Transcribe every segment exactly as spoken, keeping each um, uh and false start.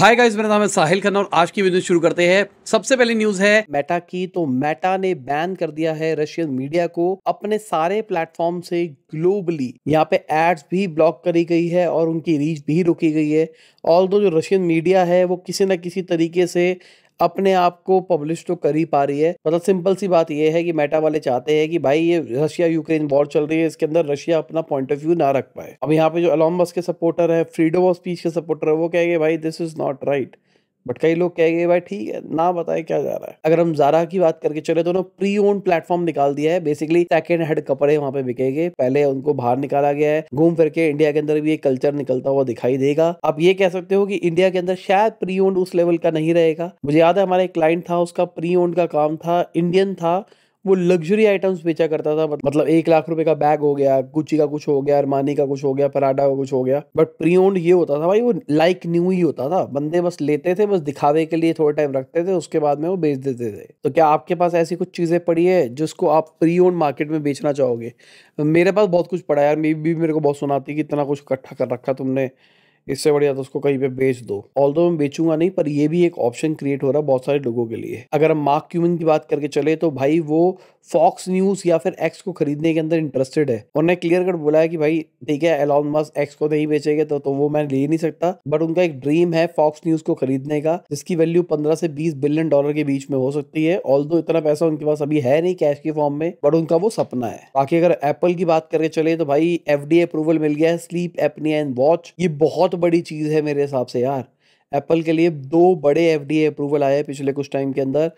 Hi guys, मेरा नाम है साहिल खन्ना और आज की वीडियो शुरू करते हैं। सबसे पहले न्यूज है मेटा की। तो मेटा ने बैन कर दिया है रशियन मीडिया को अपने सारे प्लेटफॉर्म से ग्लोबली। यहाँ पे एड्स भी ब्लॉक करी गई है और उनकी रीच भी रोकी गई है। ऑल्दो जो रशियन मीडिया है वो किसी ना किसी तरीके से अपने आप को पब्लिश तो कर ही पा रही है। मतलब सिंपल सी बात यह है कि मेटा वाले चाहते हैं कि भाई ये रशिया यूक्रेन वॉर चल रही है, इसके अंदर रशिया अपना पॉइंट ऑफ व्यू ना रख पाए। अब यहाँ पे जो एलन मस्क के सपोर्टर है, फ्रीडम ऑफ स्पीच के सपोर्टर है, वो कहेंगे भाई this is not right. But कई लोग कहेंगे भाई ठीक है ना, बताए क्या जा रहा है। अगर हम जारा की बात करके चले तो उन्होंने प्री ओन प्लेटफॉर्म निकाल दिया है। बेसिकली सेकंड हैंड कपड़े वहां पे बिकेंगे, पहले उनको बाहर निकाला गया है। घूम फिर के इंडिया के अंदर भी एक कल्चर निकलता हुआ दिखाई देगा। आप ये कह सकते हो कि इंडिया के अंदर शायद प्री ओन उस लेवल का नहीं रहेगा। मुझे याद है हमारा एक क्लाइंट था, उसका प्री ओन का काम था, इंडियन था, वो लग्जरी आइटम्स बेचा करता था। मतलब एक लाख रुपए का बैग हो गया, गुच्ची का कुछ हो गया, अरमानी का कुछ हो गया, पराडा का कुछ हो गया। बट प्री ओन्ड ये होता था भाई, वो लाइक न्यू ही होता था। बंदे बस लेते थे, बस दिखावे के लिए थोड़ा टाइम रखते थे, उसके बाद में वो बेच देते थे। तो क्या आपके पास ऐसी कुछ चीज़ें पड़ी है जिसको आप प्री ओन्ड मार्केट में बेचना चाहोगे? मेरे पास बहुत कुछ पड़ा यार। मे भी मेरे को बहुत सुनाती कि इतना कुछ इकट्ठा कर रखा तुमने, इससे बढ़िया तो उसको कहीं पे बेच दो। ऑल्दो मैं बेचूंगा नहीं, पर ये भी एक ऑप्शन क्रिएट हो रहा है बहुत सारे लोगों के लिए। अगर हम मार्क क्यूबिन की बात करके चले तो भाई वो फॉक्स न्यूज या फिर एक्स को खरीदने के अंदर इंटरेस्टेड है। उन्होंने क्लियर कट बोला है कि भाई ठीक है, एलन मस्क एक्स को नहीं बेचेंगे तो, तो वो मैं ले नहीं सकता। बट उनका एक ड्रीम है फॉक्स न्यूज को खरीदने का, जिसकी वैल्यू पंद्रह से बीस बिलियन डॉलर के बीच में हो सकती है। ऑल्दो इतना पैसा उनके पास अभी है नहीं कैश की फॉर्म में, बट उनका वो सपना है। बाकी अगर एप्पल की बात करके चले तो भाई एफडीए अप्रूवल मिल गया है स्लीप एपनिया एंड वॉच। ये बहुत बड़ी चीज़ है मेरे हिसाब से यार। एप्पल के लिए दो बड़े एफडीए अप्रूवल आए पिछले कुछ टाइम के अंदर।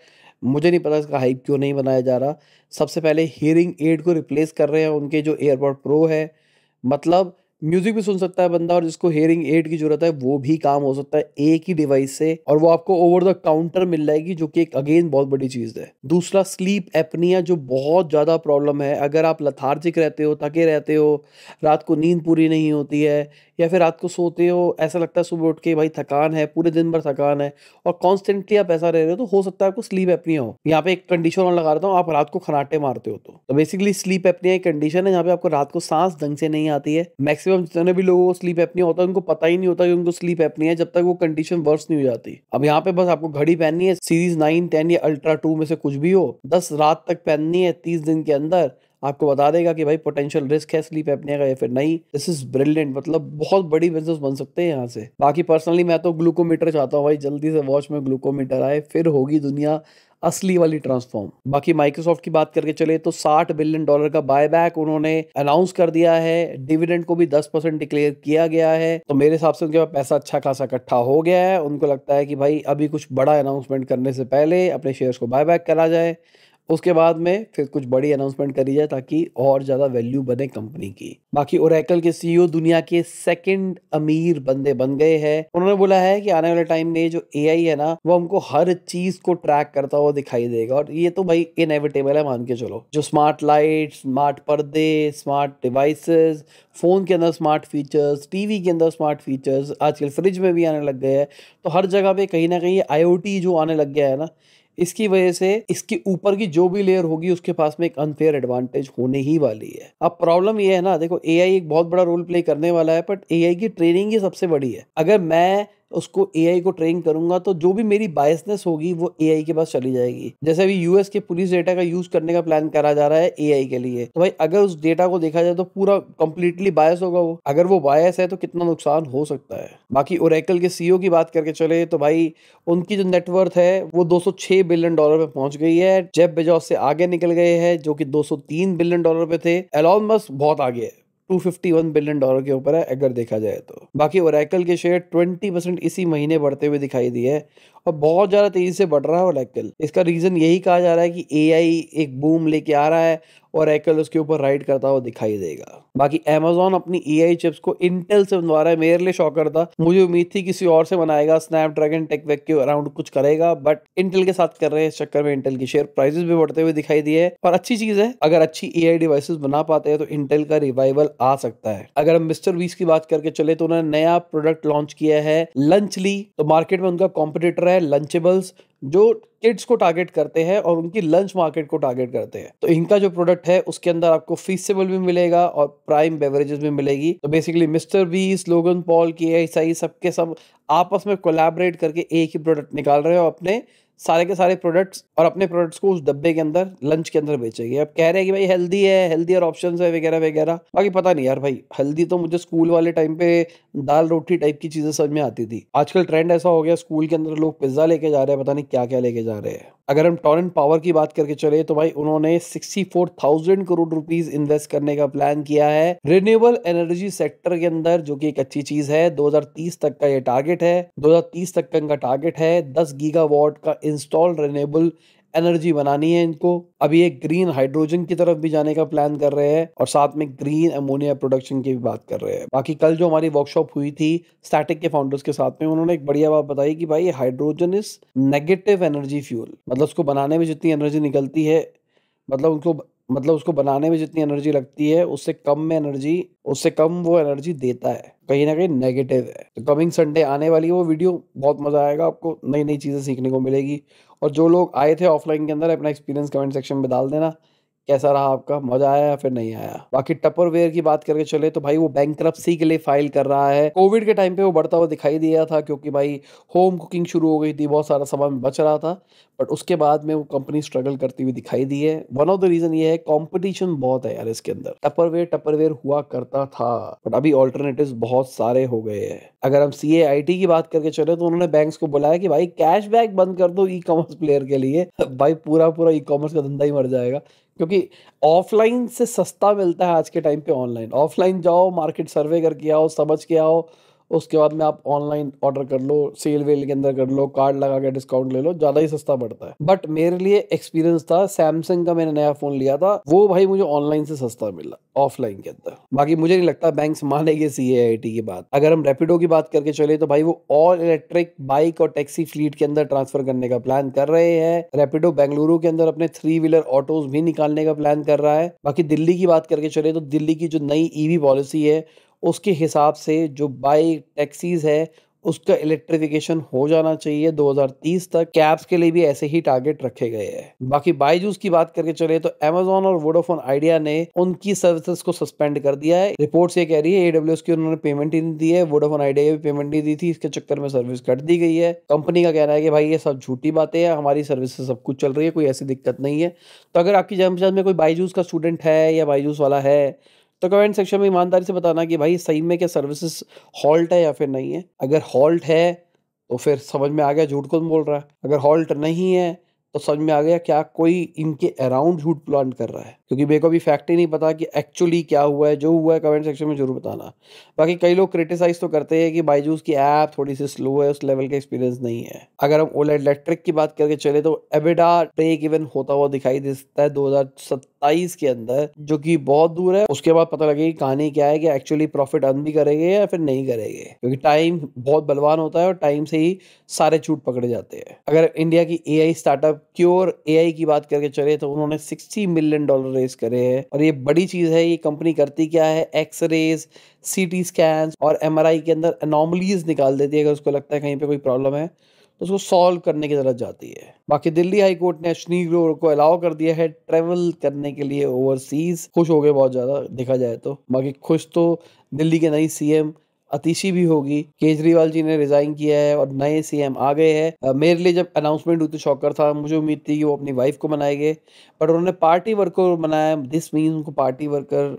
मुझे नहीं पता इसका हाइप क्यों नहीं बनाया जा रहा। सबसे पहले हियरिंग एड को रिप्लेस कर रहे हैं उनके जो एयरपॉड प्रो है। मतलब म्यूजिक भी सुन सकता है बंदा, और जिसको हेयरिंग एड की जरूरत है वो भी काम हो सकता है एक ही डिवाइस से, और वो आपको ओवर द काउंटर मिल जाएगी, जो कि एक अगेन बहुत बड़ी चीज़ है। दूसरा स्लीप एपनिया जो बहुत ज़्यादा प्रॉब्लम है। अगर आप लथार्जिक रहते हो, थके रहते हो, रात को नींद पूरी नहीं होती है, या फिर रात को सोते हो ऐसा लगता है सुबह उठ के भाई थकान है, पूरे दिन भर थकान है, और कॉन्स्टेंटली आप ऐसा रह रहे हो, तो हो सकता है आपको स्लीप एपनिया हो। यहाँ पे एक कंडीशन और लगा देता हूँ, आप रात को खनाटे मारते हो तो बेसिकली स्लीप एपनिया एक कंडीशन है जहाँ पे आपको रात को सांस ढंग से नहीं आती है। मैक्सिमम जितने भी लोगों को स्लीप एपनिया होता है उनको पता ही नहीं होता कि उनको स्लीप एपनिया है, जब तक वो कंडीशन वर्स नहीं हो जाती। अब यहाँ पे बस आपको घड़ी पहननी है, सीरीज नाइन टेन या अल्ट्रा टू में से कुछ भी हो, दस रात तक पहननी है, तीस दिन के अंदर आपको बता देगा कि भाई पोटेंशियल रिस्क है स्लीप एपनिया का या फिर नहीं। This is brilliant. मतलब बहुत बड़ी बिजनेस बन सकते हैं यहाँ से। बाकी पर्सनली मैं तो ग्लूकोमीटर चाहता हूँ भाई, जल्दी से वॉच में ग्लूकोमीटर आए, फिर होगी दुनिया असली वाली ट्रांसफॉर्म। बाकी माइक्रोसॉफ्ट की बात करके चले तो साठ बिलियन डॉलर का बायबैक उन्होंने अनाउंस कर दिया है। डिविडेंड को भी दस परसेंट डिक्लेयर किया गया है। तो मेरे हिसाब से उनके पास पैसा अच्छा खासा इकट्ठा हो गया है। उनको लगता है कि भाई अभी कुछ बड़ा अनाउंसमेंट करने से पहले अपने शेयर्स को बायबैक करा जाए, उसके बाद में फिर कुछ बड़ी अनाउंसमेंट करी जाए ताकि और ज़्यादा वैल्यू बने कंपनी की। बाकी ओरेकल के सीईओ दुनिया के सेकंड अमीर बंदे बन गए हैं। उन्होंने बोला है कि आने वाले टाइम में जो एआई है ना, वो हमको हर चीज़ को ट्रैक करता हुआ दिखाई देगा। और ये तो भाई इनएविटेबल है, मान के चलो। जो स्मार्ट लाइट, स्मार्ट पर्दे, स्मार्ट डिवाइसेस, फ़ोन के अंदर स्मार्ट फीचर्स, टीवी के अंदर स्मार्ट फीचर्स, आजकल फ्रिज में भी आने लग गए हैं। तो हर जगह पर कहीं ना कहीं आईओटी जो आने लग गया है ना, इसकी वजह से इसके ऊपर की जो भी लेयर होगी उसके पास में एक अनफेयर एडवांटेज होने ही वाली है। अब प्रॉब्लम ये है ना, देखो एआई एक बहुत बड़ा रोल प्ले करने वाला है, बट एआई की ट्रेनिंग ही सबसे बड़ी है। अगर मैं उसको एआई को ट्रेन करूंगा तो जो भी मेरी बायसनेस होगी वो एआई के पास चली जाएगी। जैसे अभी यूएस के पुलिस डेटा का यूज करने का प्लान करा जा रहा है एआई के लिए, तो भाई अगर उस डेटा को देखा जाए तो पूरा कंप्लीटली बायस होगा वो। अगर वो बायस है तो कितना नुकसान हो सकता है। बाकी ओरेकल के सीईओ की बात करके चले तो भाई उनकी जो नेटवर्थ है वो दो सौ छह बिलियन डॉलर पे पहुंच गई है। जेफ बेजोस से आगे निकल गए हैं जो कि दो सौ तीन बिलियन डॉलर पे थे। एलन मस्क बहुत आगे है, दो सौ इक्यावन बिलियन डॉलर के ऊपर है अगर देखा जाए तो। बाकी ओरेकल के शेयर बीस परसेंट इसी महीने बढ़ते हुए दिखाई दिए हैं और बहुत ज़्यादा तेज़ी से बढ़ रहा है ओरेकल। इसका रीज़न यही कहा जा रहा है कि एआई एक बूम लेके आ रहा है, ओरेकल उसके ऊपर राइड करता हुआ दिखाई देगा। बाकी अमेजॉन अपनी एआई चिप्स को इंटेल से बनवा रहा है। मेरे लिए शॉकर था, मुझे उम्मीद थी किसी और से बनाएगा, स्नैपड्रैगन टेकवेक के अराउंड कुछ करेगा, बट इंटेल के साथ कर रहे हैं। इस चक्कर में इंटेल की शेयर प्राइसेस भी बढ़ते हुए दिखाई दिए, पर अच्छी चीज है। अगर अच्छी एआई डिवाइसेस बना पाते हैं तो इंटेल का रिवाइवल आ सकता है। अगर हम मिस्टर बीस्ट की बात करके चले तो उन्होंने नया प्रोडक्ट लॉन्च किया है लंचली। तो मार्केट में उनका कॉम्पिटिटर है लंचेबल्स, जो किड्स को टारगेट करते हैं और उनकी लंच मार्केट को टारगेट करते हैं। तो इनका जो प्रोडक्ट है उसके अंदर आपको फीसेबल भी मिलेगा और प्राइम बेवरेजेस भी मिलेगी। तो basically Mister Beast, Logan Paul, KSI सबके सब आपस में कोलैबोरेट करके एक ही प्रोडक्ट निकाल रहे हैं और अपने सारे के सारे प्रोडक्ट्स और अपने प्रोडक्ट्स को उस डब्बे के अंदर लंच के अंदर बेचेंगे। अब कह रहे हैं कि भाई हेल्दी है, हेल्दियर ऑप्शन है वगैरह वगैरह, बाकी पता नहीं यार भाई। हेल्दी तो मुझे स्कूल वाले टाइम पे दाल रोटी टाइप की चीजें समझ में आती थी। आजकल ट्रेंड ऐसा हो गया स्कूल के अंदर लोग पिज्जा लेके जा रहे हैं, पता नहीं क्या क्या लेके जा रहे हैं। अगर हम टॉरेंट पावर की बात करके चले तो भाई उन्होंने चौंसठ हज़ार करोड़ रुपीस इन्वेस्ट करने का प्लान किया है रिन्यूएबल एनर्जी सेक्टर के अंदर, जो कि एक अच्छी चीज है। दो हज़ार तीस तक का ये टारगेट है, दो हज़ार तीस तक का इनका टारगेट है। दस गीगावाट का इंस्टॉल रिन्यूएबल एनर्जी बनानी है इनको। अभी एक ग्रीन हाइड्रोजन की तरफ भी जाने का प्लान कर रहे हैं और साथ में ग्रीन अमोनिया प्रोडक्शन की भी बात कर रहे हैं। बाकी कल जो हमारी वर्कशॉप हुई थी स्टैटिक के फाउंडर्स के साथ में, उन्होंने एक बढ़िया बात बताई कि भाई hydrogen is negative energy fuel, मतलब उसको बनाने में जितनी एनर्जी निकलती है, मतलब उनको मतलब उसको बनाने में जितनी एनर्जी लगती है उससे कम में एनर्जी उससे कम वो एनर्जी देता है, कहीं ना कहीं नेगेटिव है। तो कमिंग संडे आने वाली है वो वीडियो, बहुत मजा आएगा, आपको नई नई चीजें सीखने को मिलेगी। और जो लोग आए थे ऑफलाइन के अंदर अपना एक्सपीरियंस कमेंट सेक्शन में डाल देना, कैसा रहा आपका, मजा आया या फिर नहीं आया। बाकी टपरवेयर की बात करके चले तो भाई वो बैंकरप्सी के लिए फाइल कर रहा है। कोविड के टाइम पे वो बढ़ता हुआ दिखाई दिया था क्योंकि भाई होम कुकिंग शुरू हो गई थी, बहुत सारा सामान बच रहा था, बट उसके बाद में वो कंपनी स्ट्रगल करती हुई दिखाई दी है। वन ऑफ द रीजन ये है कॉम्पिटिशन बहुत है यार इसके अंदर। टपरवेयर टपरवेयर हुआ करता था बट अभी ऑल्टरनेटिव बहुत सारे हो गए हैं। अगर हम सी ए आई टी की बात करके चले तो उन्होंने बैंक को बुलाया कि भाई कैश बैक बंद कर दो ई कॉमर्स प्लेयर के लिए। भाई पूरा पूरा ई कॉमर्स का धंधा ही मर जाएगा क्योंकि ऑफलाइन से सस्ता मिलता है आज के टाइम पे ऑनलाइन। ऑफलाइन जाओ, मार्केट सर्वे करके आओ, समझ के आओ, उसके बाद में आप ऑनलाइन ऑर्डर कर लो, सेल वेल के अंदर कर लो, कार्ड लगा के डिस्काउंट ले लो, ज़्यादा ही सस्ता पड़ता है। बट मेरे लिए एक्सपीरियंस था, सैमसंग का मैंने नया फ़ोन लिया था, वो भाई मुझे ऑनलाइन से सस्ता मिला ऑफलाइन के अंदर। बाकी मुझे नहीं लगता बैंक मानेंगे सी ए आई टी की बात। अगर हम रैपिडो की बात करके चले तो भाई वो ऑल इलेक्ट्रिक बाइक और टैक्सी फ्लीट के अंदर ट्रांसफर करने का प्लान कर रहे हैं। रैपिडो बेंगलुरु के अंदर अपने थ्री व्हीलर ऑटोज भी निकालने का प्लान कर रहा है। बाकी दिल्ली की बात करके चले तो दिल्ली की जो नई ईवी पॉलिसी है उसके हिसाब से जो बाइक टैक्सीज है उसका इलेक्ट्रिफिकेशन हो जाना चाहिए दो हज़ार तीस तक। कैब्स के लिए भी ऐसे ही टारगेट रखे गए हैं। बाकी बायजूस की बात करके चले तो अमेजॉन और वोडाफोन आइडिया ने उनकी सर्विसेज को सस्पेंड कर दिया है। रिपोर्ट्स ये कह रही है एडब्ल्यूएस की उन्होंने पेमेंट ही नहीं दी है, वोडाफोन आइडिया भी पेमेंट नहीं दी थी, इसके चक्कर में सर्विस कट दी गई है। कंपनी का कहना है कि भाई ये सब झूठी बातें हैं, हमारी सर्विस से सब कुछ चल रही है, कोई ऐसी दिक्कत नहीं है। तो अगर आपकी जमशेद में कोई बायजूस का स्टूडेंट है या बायजूस वाला है तो कमेंट सेक्शन में ईमानदारी से बताना कि भाई सही में क्या सर्विसेज हॉल्ट है या फिर नहीं है। अगर हॉल्ट है तो फिर समझ में आ गया झूठ कौन बोल रहा है, अगर हॉल्ट नहीं है तो समझ में आ गया क्या कोई इनके अराउंड झूठ प्लान कर रहा है, क्योंकि मेरे को भी फैक्ट ही नहीं पता कि एक्चुअली क्या हुआ है। जो हुआ है कमेंट सेक्शन में जरूर बताना। बाकी कई लोग क्रिटिसाइज तो करते हैं कि बायजूस की ऐप थोड़ी सी स्लो है, उस लेवल का एक्सपीरियंस नहीं है। अगर हम ओला इलेक्ट्रिक की बात करके चले तो एबिडा ब्रेक इवन होता हुआ दिखाई देता है दो हजार सत्ताईस के अंदर, जो कि बहुत दूर है। उसके बाद पता लगेगी कहानी क्या है कि एक्चुअली प्रॉफिट अर्न भी करेंगे या फिर नहीं करेंगे, क्योंकि टाइम बहुत बलवान होता है और टाइम से ही सारे झूठ पकड़े जाते हैं। अगर इंडिया की ए आई स्टार्टअप क्योर ए आई की बात करके चले तो उन्होंने साठ मिलियन डॉलर रेस करे हैं और ये बड़ी चीज है। ये कंपनी करती क्या है, एक्सरेज, सीटी स्कैन और एमआरआई के अंदर एनोमलीज निकाल देती है। अगर उसको लगता है कहीं पे कोई प्रॉब्लम है तो उसको सॉल्व करने की जरूरत जाती है। बाकी दिल्ली हाई कोर्ट ने अश्नीर ग्रोवर को अलाउ कर दिया है ट्रेवल करने के लिए ओवरसीज। खुश हो गए बहुत ज्यादा देखा जाए तो। बाकी खुश तो दिल्ली के नई सीएम अतिशी भी होगी। केजरीवाल जी ने रिजाइन किया है और नए सीएम आ गए हैं। मेरे लिए जब अनाउंसमेंट हुई तो शॉकर था, मुझे उम्मीद थी कि वो अपनी वाइफ को बनाएंगे बट उन्होंने पार्टी वर्कर बनाया। दिस मीन उनको पार्टी वर्कर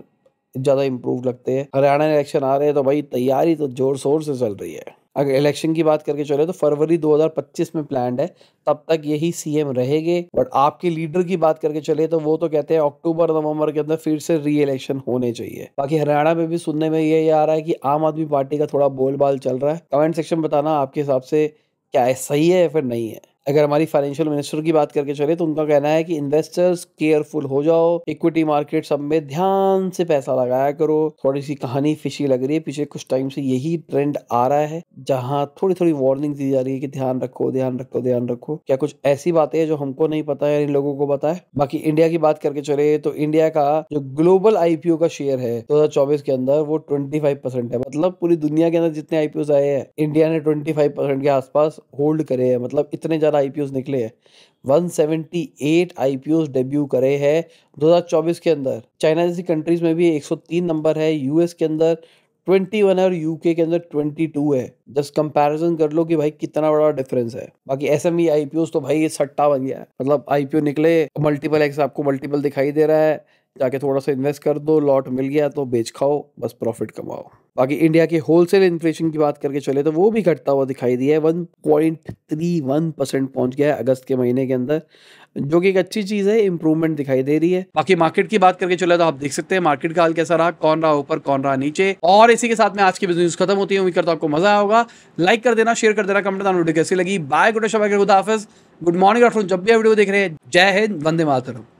ज़्यादा इम्प्रूव लगते हैं। हरियाणा इलेक्शन आ रहे हैं तो भाई तैयारी तो जोर शोर से चल रही है। अगर इलेक्शन की बात करके चले तो फरवरी दो हज़ार पच्चीस में प्लान है, तब तक यही सीएम रहेंगे। बट आपके लीडर की बात करके चले तो वो तो कहते हैं अक्टूबर नवंबर के अंदर फिर से री इलेक्शन होने चाहिए। बाकी हरियाणा में भी सुनने में ये आ रहा है कि आम आदमी पार्टी का थोड़ा बोलबाल चल रहा है। कमेंट सेक्शन में बताना आपके हिसाब से क्या है, सही है या फिर नहीं है। अगर हमारी फाइनेंशियल मिनिस्टर की बात करके चले तो उनका कहना है कि इन्वेस्टर्स केयरफुल हो जाओ, इक्विटी मार्केट सब में ध्यान से पैसा लगाया करो। थोड़ी सी कहानी फिशी लग रही है, पिछले कुछ टाइम से यही ट्रेंड आ रहा है जहां थोड़ी थोड़ी वार्निंग दी जा रही है कि ध्यान रखो ध्यान रखो ध्यान रखो। क्या कुछ ऐसी बातें है जो हमको नहीं पता है, इन लोगों को पता है। बाकी इंडिया की बात करके चले तो इंडिया का जो ग्लोबल आईपीओ का शेयर है दो हजार चौबीस के अंदर वो ट्वेंटी फाइव परसेंट है। मतलब पूरी दुनिया के अंदर जितने आईपीओ आए हैं इंडिया ने ट्वेंटी फाइव परसेंट के आसपास होल्ड करे है, मतलब इतने ज़्यादा आईपीओ निकले हैं, एक सौ अठहत्तर आईपीओ डेब्यू करे हैं दो हज़ार चौबीस के अंदर। चाइना जैसी कंट्रीज़ में भी एक सौ तीन नंबर है, यूएस के अंदर इक्कीस है और यूके के अंदर बाईस है। जस्ट कंपैरिजन कर लो कि भाई कितना बड़ा डिफरेंस है। बाकी एसएमई आईपीओ तो भाई ये सट्टा बन गया है, मतलब आईपीओ निकले मल्टीपल एक्स आपको मल्टीपल दिखाई दे रहा है, जाके थोड़ा सा इन्वेस्ट कर दो, लॉट मिल गया तो बेच खाओ, बस प्रॉफिट कमाओ। बाकी इंडिया के होलसेल इन्फ्लेशन की बात करके चले तो वो भी घटता हुआ दिखाई दिया है, एक पॉइंट तीन एक परसेंट पहुंच गया है अगस्त के महीने के अंदर, जो कि एक अच्छी चीज़ है, इंप्रूवमेंट दिखाई दे रही है। बाकी मार्केट की बात करके चले तो आप देख सकते हैं मार्केट का हाल कैसा रहा, कौन रहा ऊपर कौन रहा नीचे। और इसी के साथ में आज की बिजनेस खत्म होती है। उम्मीद करता हूं आपको मजा आया होगा, लाइक कर देना, शेयर कर देना, कमेंट करना वीडियो कैसी लगी। बाय, गुड शब्द, गुड हाफिज, गुड मॉर्निंग, जब भी वीडियो देख रहे हैं। जय हिंद, वंदे मातरम।